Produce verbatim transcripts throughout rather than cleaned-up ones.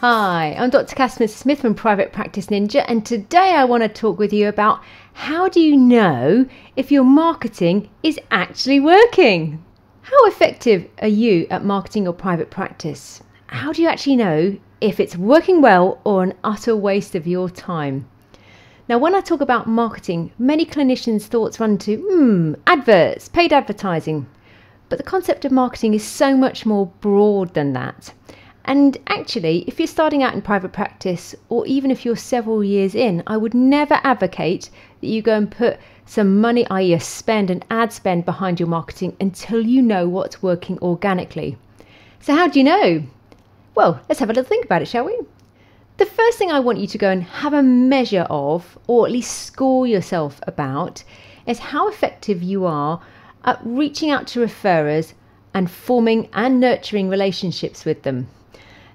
Hi, I'm Doctor Casmus Smith from Private Practice Ninja, and today I want to talk with you about how do you know if your marketing is actually working? How effective are you at marketing your private practice? How do you actually know if it's working well or an utter waste of your time? Now, when I talk about marketing, many clinicians' thoughts run to, hmm, adverts, paid advertising. But the concept of marketing is so much more broad than that. And actually, if you're starting out in private practice, or even if you're several years in, I would never advocate that you go and put some money, that is a spend, an ad spend behind your marketing until you know what's working organically. So how do you know? Well, let's have a little think about it, shall we? The first thing I want you to go and have a measure of, or at least score yourself about, is how effective you are at reaching out to referrers and forming and nurturing relationships with them.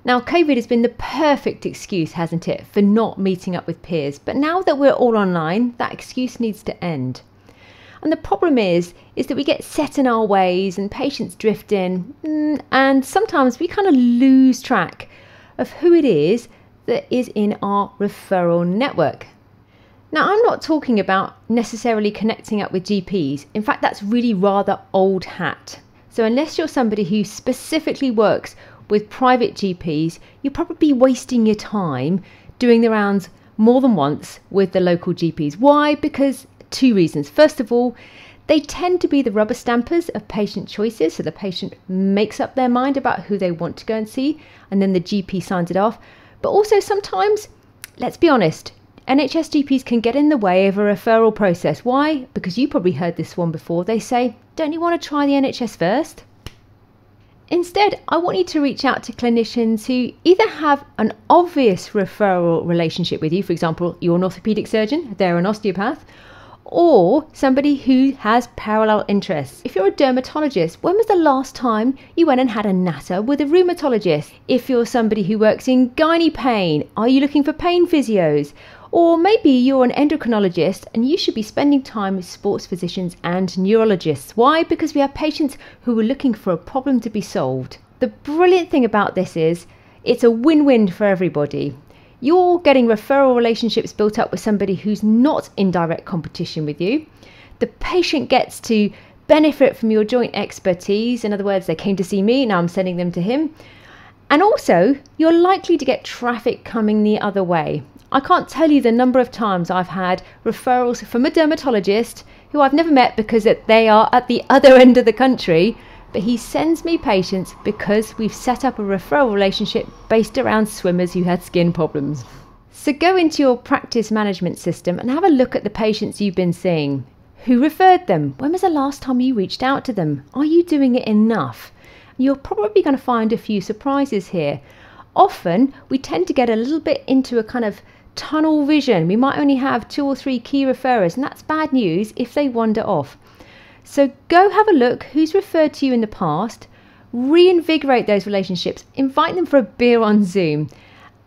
Now, COVID has been the perfect excuse, hasn't it, for not meeting up with peers. But now that we're all online, that excuse needs to end. And the problem is, is that we get set in our ways and patients drift in, and sometimes we kind of lose track of who it is that is in our referral network. Now, I'm not talking about necessarily connecting up with G Ps. In fact, that's really rather old hat. So unless you're somebody who specifically works with private G Ps, you're probably wasting your time doing the rounds more than once with the local G Ps. Why? Because two reasons. First of all, they tend to be the rubber stampers of patient choices. So the patient makes up their mind about who they want to go and see, and then the G P signs it off. But also sometimes, let's be honest, N H S G Ps can get in the way of a referral process. Why? Because you probably heard this one before. They say, don't you want to try the N H S first? Instead, I want you to reach out to clinicians who either have an obvious referral relationship with you. For example, you're an orthopedic surgeon, they're an osteopath, or somebody who has parallel interests. If you're a dermatologist, when was the last time you went and had a natter with a rheumatologist? If you're somebody who works in gynae pain, are you looking for pain physios? Or maybe you're an endocrinologist and you should be spending time with sports physicians and neurologists. Why? Because we have patients who are looking for a problem to be solved. The brilliant thing about this is it's a win-win for everybody. You're getting referral relationships built up with somebody who's not in direct competition with you. The patient gets to benefit from your joint expertise. In other words, they came to see me, now I'm sending them to him. And also, you're likely to get traffic coming the other way. I can't tell you the number of times I've had referrals from a dermatologist who I've never met because they are at the other end of the country, but he sends me patients because we've set up a referral relationship based around swimmers who had skin problems. So go into your practice management system and have a look at the patients you've been seeing. Who referred them? When was the last time you reached out to them? Are you doing it enough? You're probably going to find a few surprises here. Often we tend to get a little bit into a kind of tunnel vision. We might only have two or three key referrers, and that's bad news if they wander off. So go have a look who's referred to you in the past, reinvigorate those relationships, invite them for a beer on Zoom,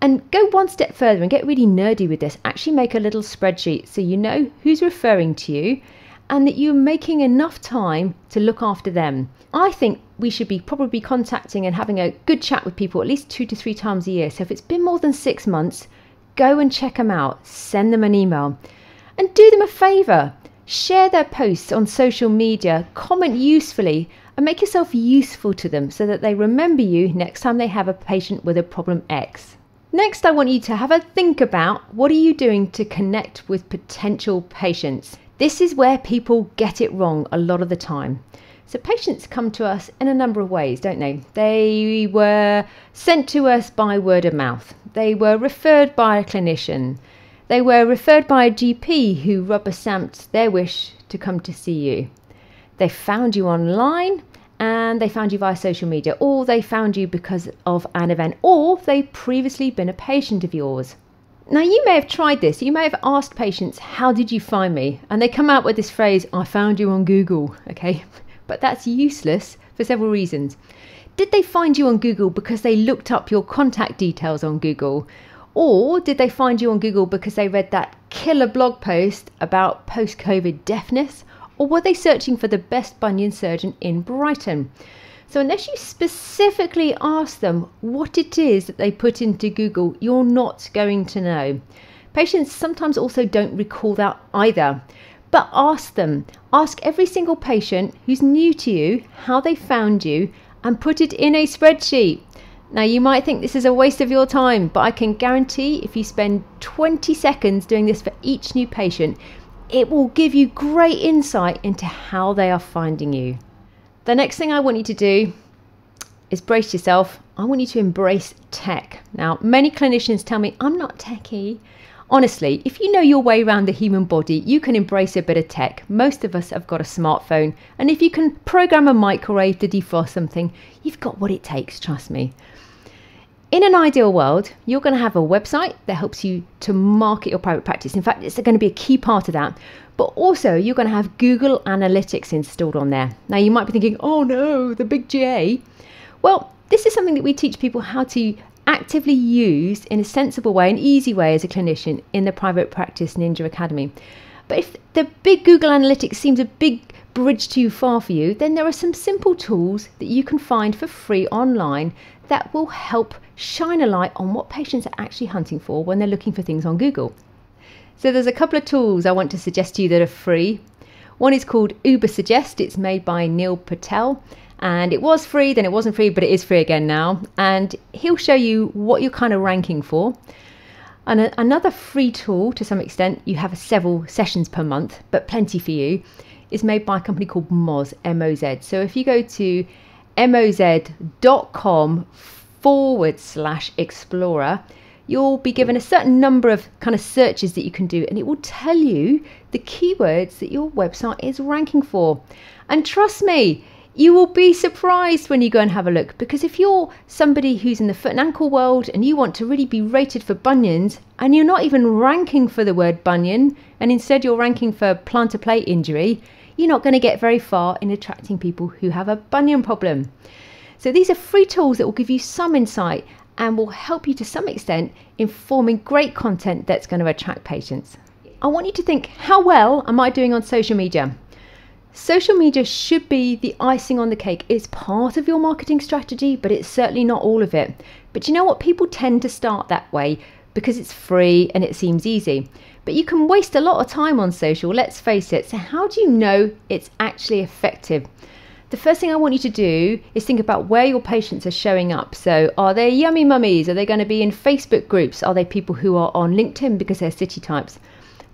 and go one step further and get really nerdy with this. Actually make a little spreadsheet so you know who's referring to you and that you're making enough time to look after them. I think we should be probably contacting and having a good chat with people at least two to three times a year. So if it's been more than six months, go and check them out, send them an email, and do them a favor. Share their posts on social media, comment usefully, and make yourself useful to them so that they remember you next time they have a patient with a problem X. Next, I want you to have a think about what are you doing to connect with potential patients. This is where people get it wrong a lot of the time. So patients come to us in a number of ways, don't they? They were sent to us by word of mouth. They were referred by a clinician. They were referred by a G P who rubber stamped their wish to come to see you. They found you online and they found you via social media, or they found you because of an event, or they've previously been a patient of yours. Now, you may have tried this. You may have asked patients, how did you find me? And they come out with this phrase, I found you on Google, okay? But that's useless for several reasons. Did they find you on Google because they looked up your contact details on Google? Or did they find you on Google because they read that killer blog post about post-COVID deafness? Or were they searching for the best bunion surgeon in Brighton? So unless you specifically ask them what it is that they put into Google, you're not going to know. Patients sometimes also don't recall that either. But ask them. Ask every single patient who's new to you how they found you and put it in a spreadsheet. Now you might think this is a waste of your time, but I can guarantee if you spend twenty seconds doing this for each new patient, it will give you great insight into how they are finding you. The next thing I want you to do is brace yourself. I want you to embrace tech. Now, many clinicians tell me, I'm not techie. Honestly, if you know your way around the human body, you can embrace a bit of tech. Most of us have got a smartphone, and if you can program a microwave to defrost something, you've got what it takes, trust me. In an ideal world, you're going to have a website that helps you to market your private practice. In fact, it's going to be a key part of that. But also, you're going to have Google Analytics installed on there. Now, you might be thinking, oh no, the big G A. Well, this is something that we teach people how to actively used in a sensible way, an easy way as a clinician in the Private Practice Ninja Academy. But if the big Google Analytics seems a big bridge too far for you, then there are some simple tools that you can find for free online that will help shine a light on what patients are actually hunting for when they're looking for things on Google. So there's a couple of tools I want to suggest to you that are free. One is called UberSuggest. It's made by Neil Patel. And it was free, then it wasn't free, but it is free again now. And he'll show you what you're kind of ranking for. And a, another free tool, to some extent, you have several sessions per month, but plenty for you, is made by a company called Moz, M O Z. So if you go to moz.com forward slash explorer, you'll be given a certain number of kind of searches that you can do, and it will tell you the keywords that your website is ranking for. And trust me, you will be surprised when you go and have a look, because if you're somebody who's in the foot and ankle world and you want to really be rated for bunions and you're not even ranking for the word bunion and instead you're ranking for plantar plate injury, you're not going to get very far in attracting people who have a bunion problem. So these are free tools that will give you some insight and will help you to some extent in forming great content that's going to attract patients. I want you to think, how well am I doing on social media? Social media should be the icing on the cake. It's part of your marketing strategy, but it's certainly not all of it. But you know what? People tend to start that way because it's free and it seems easy. But you can waste a lot of time on social, let's face it. So how do you know it's actually effective? The first thing I want you to do is think about where your patients are showing up. So are they yummy mummies? Are they going to be in Facebook groups? Are they people who are on LinkedIn because they're city types?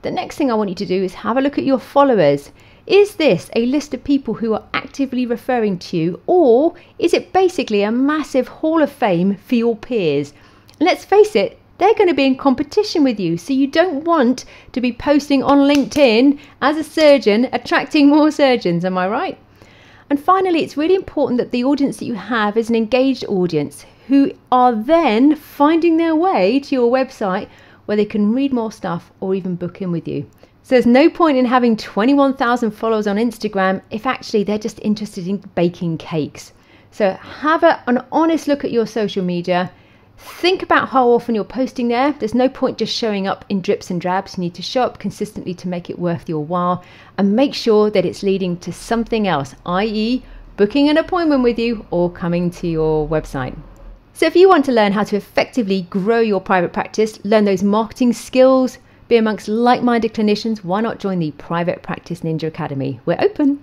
The next thing I want you to do is have a look at your followers. Is this a list of people who are actively referring to you, or is it basically a massive hall of fame for your peers? And let's face it, they're going to be in competition with you, so you don't want to be posting on LinkedIn as a surgeon, attracting more surgeons, am I right? And finally, it's really important that the audience that you have is an engaged audience who are then finding their way to your website where they can read more stuff or even book in with you. So there's no point in having twenty-one thousand followers on Instagram if actually they're just interested in baking cakes. So have a, an honest look at your social media. Think about how often you're posting there. There's no point just showing up in drips and drabs. You need to show up consistently to make it worth your while, and make sure that it's leading to something else, that is booking an appointment with you or coming to your website. So if you want to learn how to effectively grow your private practice, learn those marketing skills, be amongst like-minded clinicians, why not join the Private Practice Ninja Academy? We're open.